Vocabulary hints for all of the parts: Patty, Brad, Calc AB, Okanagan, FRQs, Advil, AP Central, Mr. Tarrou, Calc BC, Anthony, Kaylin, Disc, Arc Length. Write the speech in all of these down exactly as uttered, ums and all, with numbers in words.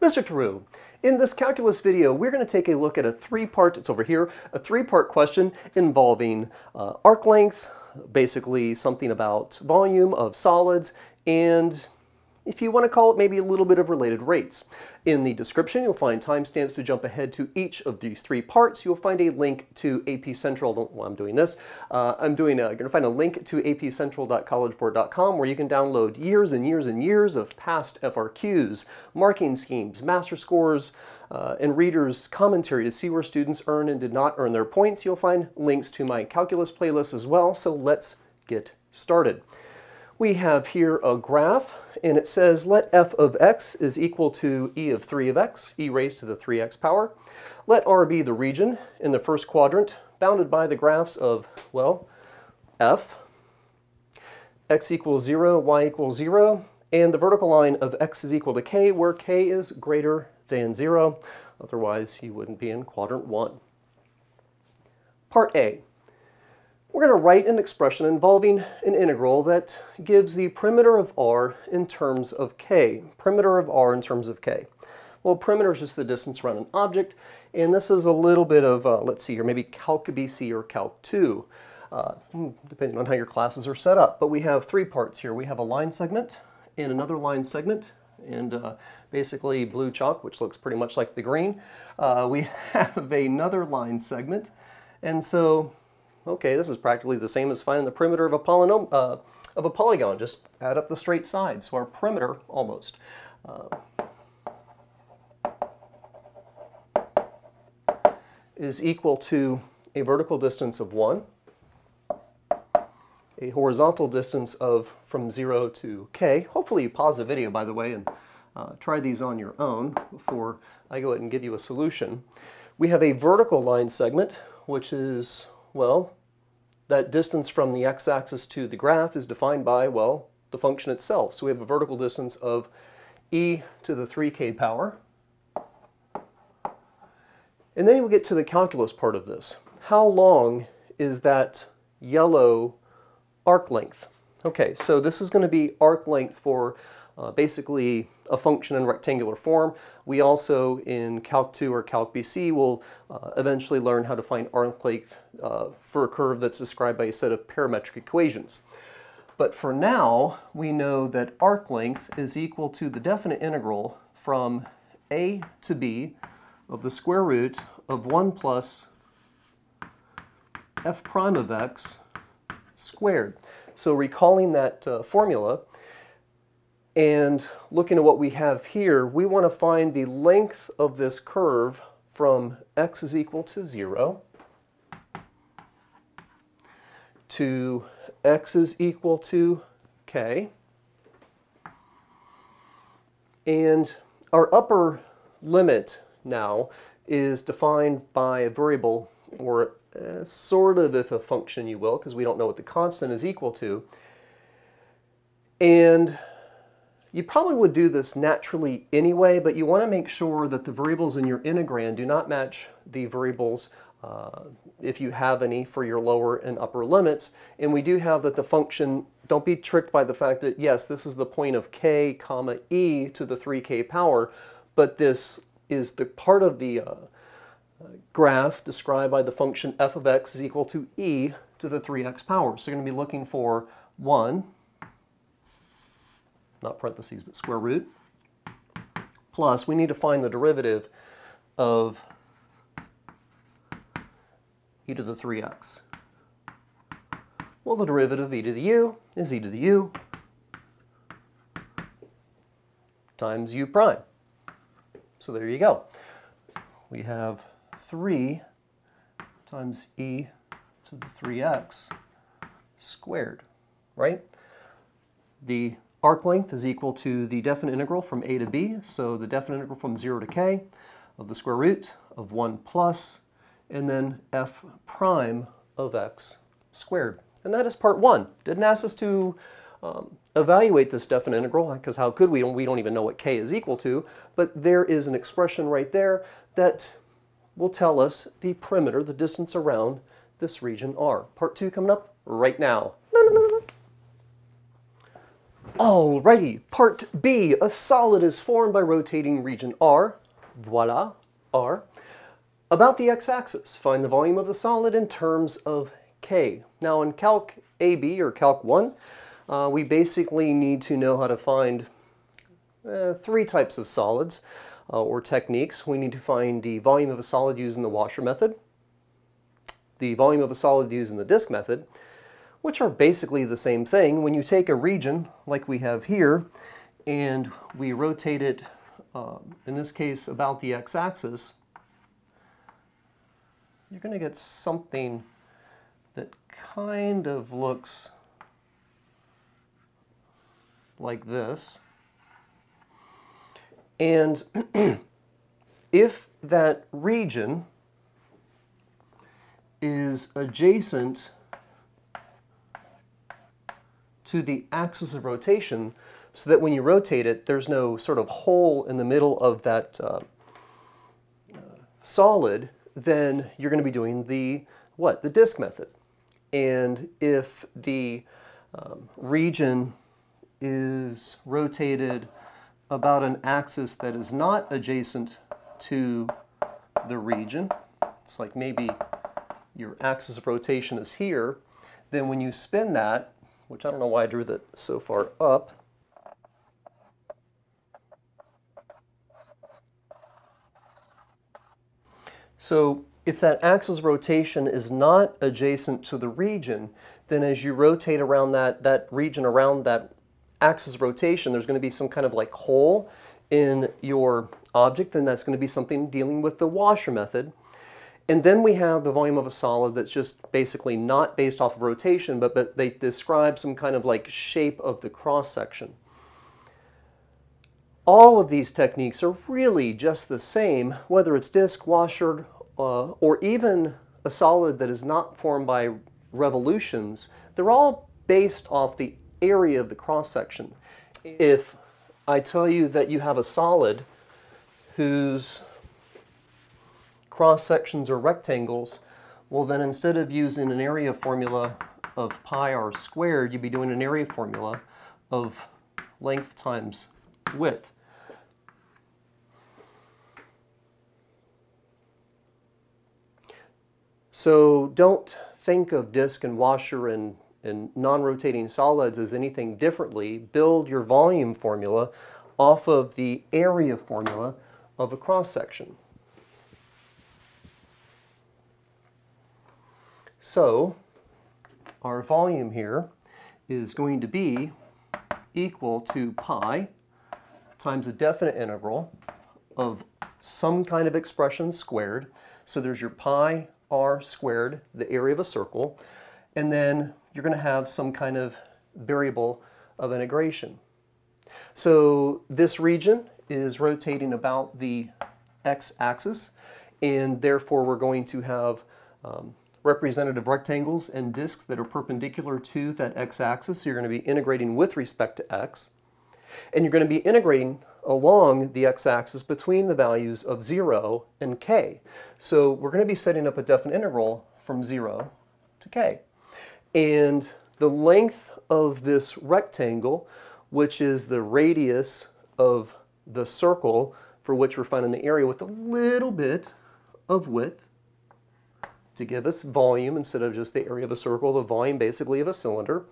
Mister Tarrou, in this calculus video, we're going to take a look at a three-part, it's over here, a three-part question involving uh, arc length, basically something about volume of solids, and if you want to call it maybe a little bit of related rates. In the description, you'll find timestamps to jump ahead to each of these three parts. You'll find a link to A P Central. While well, I'm doing this, uh, I'm doing. A, you're gonna find a link to A P central dot collegeboard dot com where you can download years and years and years of past F R Qs, marking schemes, master scores, uh, and readers' commentary to see where students earn and did not earn their points. You'll find links to my calculus playlist as well. So let's get started. We have here a graph, and it says let f of x is equal to e of three of x, e raised to the three x power. Let R be the region in the first quadrant, bounded by the graphs of, well, f, x equals zero, y equals zero, and the vertical line of x is equal to k, where k is greater than zero. Otherwise, you wouldn't be in quadrant one. Part A. We're going to write an expression involving an integral that gives the perimeter of R in terms of K. Perimeter of R in terms of K. Well, perimeter is just the distance around an object, and this is a little bit of, uh, let's see here, maybe Calc B C or Calc two, uh, depending on how your classes are set up. But we have three parts here. We have a line segment and another line segment, and uh, basically blue chalk, which looks pretty much like the green. Uh, we have another line segment, and so okay, this is practically the same as finding the perimeter of a polynomial, uh, of a polygon. Just add up the straight sides. So our perimeter, almost. Uh, is equal to a vertical distance of one, a horizontal distance of from zero to k. Hopefully you pause the video, by the way, and uh, try these on your own before I go ahead and give you a solution. We have a vertical line segment, which is, well, that distance from the x-axis to the graph is defined by, well, the function itself. So we have a vertical distance of e to the three k power. And then we get to the calculus part of this. How long is that yellow arc length? Okay, so this is going to be arc length for uh, basically a function in rectangular form. We also, in Calc two or Calc B C, will uh, eventually learn how to find arc length uh, for a curve that's described by a set of parametric equations. But for now, we know that arc length is equal to the definite integral from a to b of the square root of one plus f prime of x squared. So recalling that uh, formula, and looking at what we have here, we want to find the length of this curve from x is equal to zero to x is equal to k. And our upper limit now is defined by a variable, or uh, sort of if a function you will, because we don't know what the constant is equal to. And you probably would do this naturally anyway, but you want to make sure that the variables in your integrand do not match the variables, uh, if you have any, for your lower and upper limits. And we do have that the function, don't be tricked by the fact that, yes, this is the point of k, comma, e to the three k power, but this is the part of the uh, graph described by the function f of x is equal to e to the three x power. So you're going to be looking for one, not parentheses, but square root, plus we need to find the derivative of e to the three x. Well, the derivative of e to the u is e to the u times u prime. So there you go. We have three times e to the three x squared, right? The arc length is equal to the definite integral from a to b, so the definite integral from zero to k of the square root of one plus, and then f prime of x squared. And that is part one. Didn't ask us to um, evaluate this definite integral, because how could we? We don't even know what k is equal to, but there is an expression right there that will tell us the perimeter, the distance around this region R. Part two coming up right now. Alrighty, part B, a solid is formed by rotating region R, voila, R, about the x-axis. Find the volume of the solid in terms of K. Now in Calc A B or Calc one, uh, we basically need to know how to find uh, three types of solids uh, or techniques. We need to find the volume of a solid using the washer method, the volume of a solid using the disc method, which are basically the same thing. When you take a region like we have here and we rotate it, uh, in this case, about the x-axis, you're going to get something that kind of looks like this. And if that region is adjacent to the axis of rotation, so that when you rotate it, there's no sort of hole in the middle of that uh, uh, solid, then you're going to be doing the, what, the disc method. And if the um, region is rotated about an axis that is not adjacent to the region, it's like maybe your axis of rotation is here, then when you spin that, which I don't know why I drew that so far up. So if that axis rotation is not adjacent to the region, then as you rotate around that, that region around that axis rotation, there's going to be some kind of like hole in your object, and that's going to be something dealing with the washer method. And then we have the volume of a solid that's just basically not based off of rotation, but, but they describe some kind of like shape of the cross-section. All of these techniques are really just the same, whether it's disc, washer, uh, or even a solid that is not formed by revolutions. They're all based off the area of the cross-section. If I tell you that you have a solid whose cross-sections or rectangles, well then instead of using an area formula of pi r squared, you'd be doing an area formula of length times width. So don't think of disk and washer and, and non-rotating solids as anything differently. Build your volume formula off of the area formula of a cross-section. So our volume here is going to be equal to pi times a definite integral of some kind of expression squared. So there's your pi r squared, the area of a circle, and then you're going to have some kind of variable of integration. So this region is rotating about the x-axis, and therefore we're going to have um, representative rectangles and discs that are perpendicular to that x-axis. So you're going to be integrating with respect to x. And you're going to be integrating along the x-axis between the values of zero and k. So we're going to be setting up a definite integral from zero to k. And the length of this rectangle, which is the radius of the circle for which we're finding the area with a little bit of width, to give us volume instead of just the area of a circle, the volume basically of a cylinder.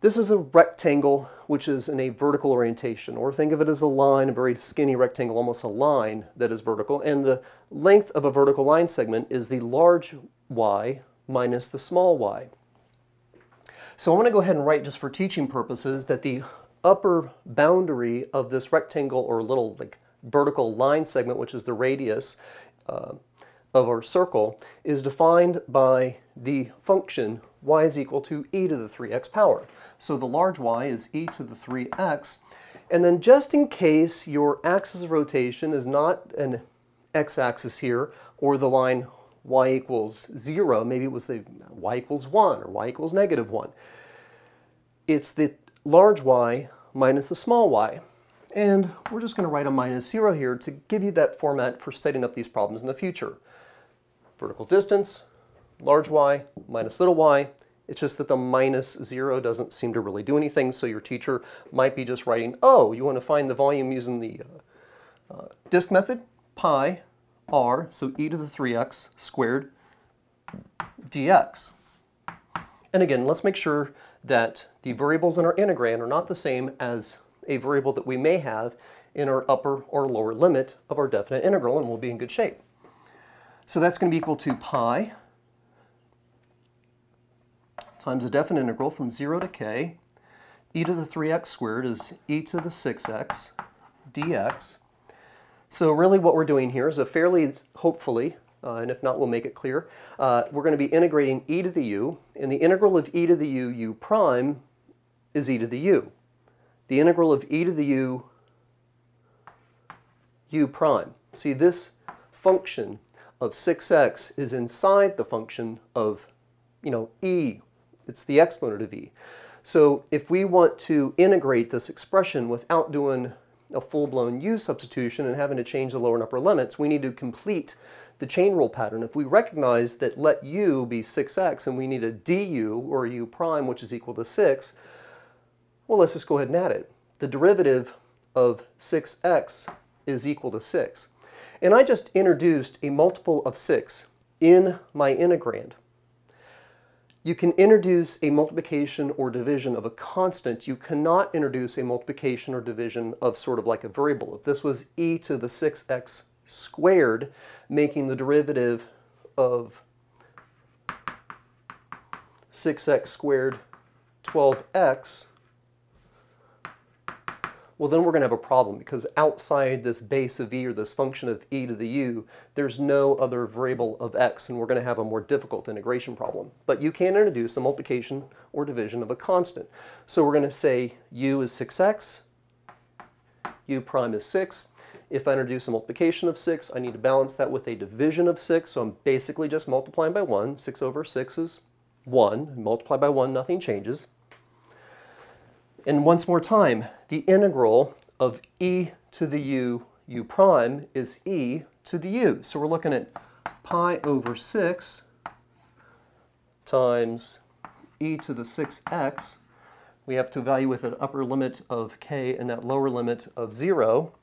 This is a rectangle which is in a vertical orientation, or think of it as a line, a very skinny rectangle, almost a line that is vertical, and the length of a vertical line segment is the large y minus the small y. So I'm going to go ahead and write, just for teaching purposes, that the upper boundary of this rectangle or little like vertical line segment, which is the radius uh, of our circle, is defined by the function y is equal to e to the three x power. So the large y is e to the three x, and then just in case your axis of rotation is not an x-axis here, or the line y equals zero, maybe it was the y equals one or y equals negative one, it's the large y minus the small y. And we're just going to write a minus zero here to give you that format for setting up these problems in the future. Vertical distance, large y minus little y It's just that the minus zero doesn't seem to really do anything, so your teacher might be just writing, oh, you want to find the volume using the uh, uh, disc method? Pi r, so e to the three x squared dx. And again, let's make sure that the variables in our integrand are not the same as a variable that we may have in our upper or lower limit of our definite integral, and we'll be in good shape. So that's going to be equal to pi times the definite integral from zero to k, e to the three x squared is e to the six x dx. So really what we're doing here is a fairly, hopefully, uh, and if not we'll make it clear, uh, we're going to be integrating e to the u, and the integral of e to the u u prime is e to the u. The integral of e to the u u prime. See, this function of six x is inside the function of, you know, e. It's the exponent of e. So if we want to integrate this expression without doing a full-blown u substitution and having to change the lower and upper limits, we need to complete the chain rule pattern. If we recognize that let u be six x and we need a du or u prime which is equal to six, well, let's just go ahead and add it. The derivative of six x is equal to six. And I just introduced a multiple of six in my integrand. You can introduce a multiplication or division of a constant. You cannot introduce a multiplication or division of sort of like a variable. If this was e to the six x squared, making the derivative of six x squared twelve x, well then we're going to have a problem, because outside this base of e or this function of e to the u, there's no other variable of x, and we're going to have a more difficult integration problem. But you can introduce a multiplication or division of a constant. So we're going to say u is six x, u prime is six. If I introduce a multiplication of six, I need to balance that with a division of six, so I'm basically just multiplying by one. six over six is one. Multiply by one, nothing changes. And once more time, the integral of e to the u, u prime, is e to the u. So we're looking at pi over six times e to the six x. We have to evaluate with an upper limit of k and that lower limit of zero.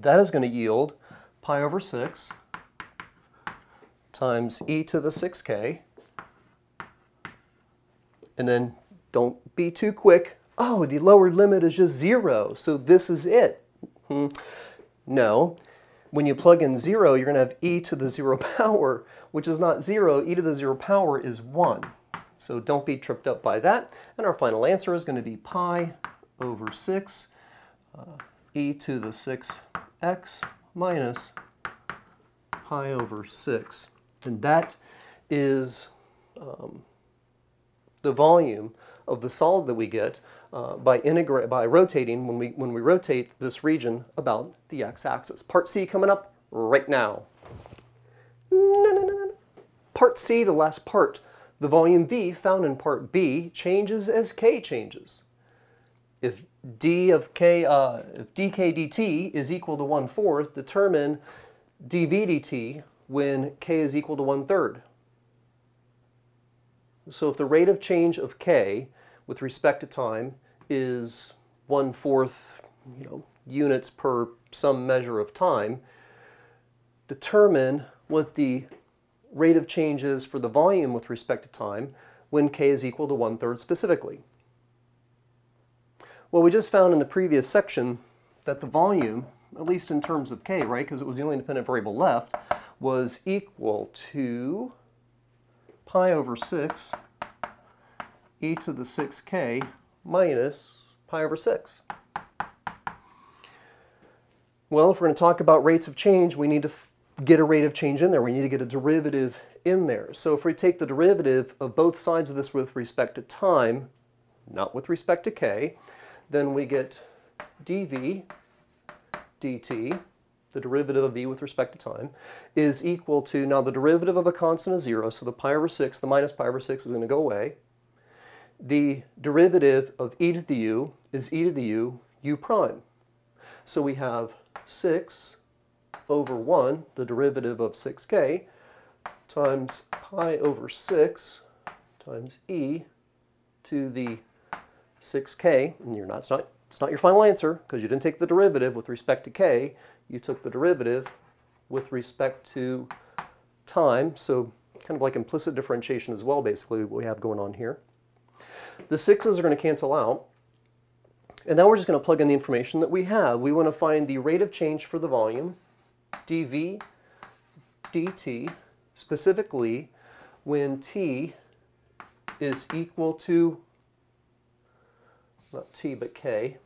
That is going to yield pi over six times e to the six k. And then don't be too quick. Oh, the lower limit is just zero, so this is it. Hmm. No. When you plug in zero, you're going to have e to the zero power, which is not zero. E to the zero power is one. So don't be tripped up by that. And our final answer is going to be pi over six, uh, e to the six x minus pi over six. And that is um, the volume of the solid that we get uh, by integrate by rotating when we when we rotate this region about the x-axis. Part C coming up right now. No, no, no, no. Part C, the last part, the volume V found in part B changes as k changes. If d of k, uh, if dk dt is equal to one fourth, determine dv dt when k is equal to one third. So if the rate of change of k with respect to time is one-fourth, you know, units per some measure of time, determine what the rate of change is for the volume with respect to time when k is equal to one-third specifically. Well, we just found in the previous section that the volume, at least in terms of k, right, because it was the only independent variable left, was equal to pi over six, e to the six k minus pi over six. Well, if we're going to talk about rates of change, we need to get a rate of change in there. We need to get a derivative in there. So if we take the derivative of both sides of this with respect to time, not with respect to k, then we get dv dt, the derivative of v with respect to time, is equal to, now the derivative of a constant is zero, so the pi over six, the minus pi over six is going to go away. The derivative of e to the u is e to the u, u prime. So we have six over one, the derivative of six k, times pi over six times e to the six k, and you're not, it's not, it's not your final answer because you didn't take the derivative with respect to k, you took the derivative with respect to time, so kind of like implicit differentiation as well, basically, what we have going on here. The sixes are going to cancel out, and now we're just going to plug in the information that we have. We want to find the rate of change for the volume, dV dt, specifically when t is equal to, not t but k,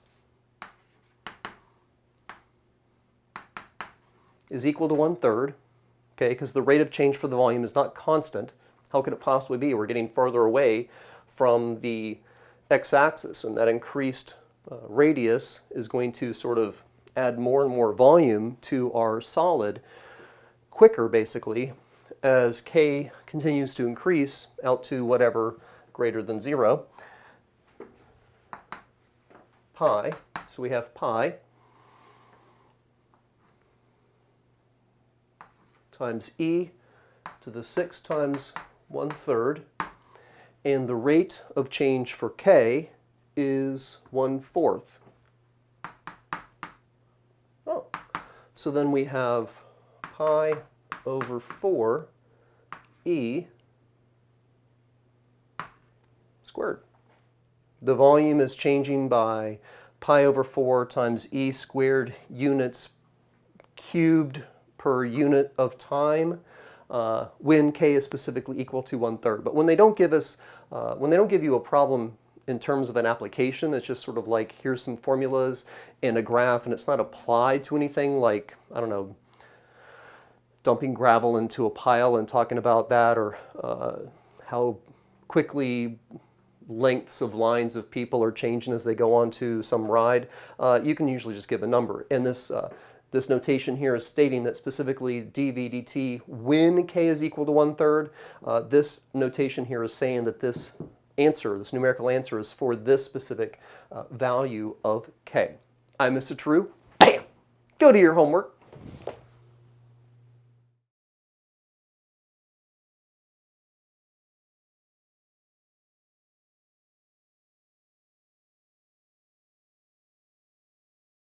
is equal to one third, okay, because the rate of change for the volume is not constant. How could it possibly be? We're getting farther away from the x-axis, and that increased uh, radius is going to sort of add more and more volume to our solid quicker, basically, as k continues to increase out to whatever greater than zero, pi. So we have pi times e to the six times one third, and the rate of change for k is one fourth. Oh, so then we have pi over four e squared. The volume is changing by pi over four times e squared units cubed per unit of time uh, when k is specifically equal to one third. But when they don't give us, uh, when they don't give you a problem in terms of an application, it's just sort of like, here's some formulas and a graph, and it's not applied to anything like, I don't know, dumping gravel into a pile and talking about that, or uh, how quickly lengths of lines of people are changing as they go on to some ride, uh, you can usually just give a number. And this, uh, this notation here is stating that specifically dV dt when k is equal to one third. Uh, this notation here is saying that this answer, this numerical answer, is for this specific uh, value of k. I'm Mister Tarrou. Bam! Go do your homework.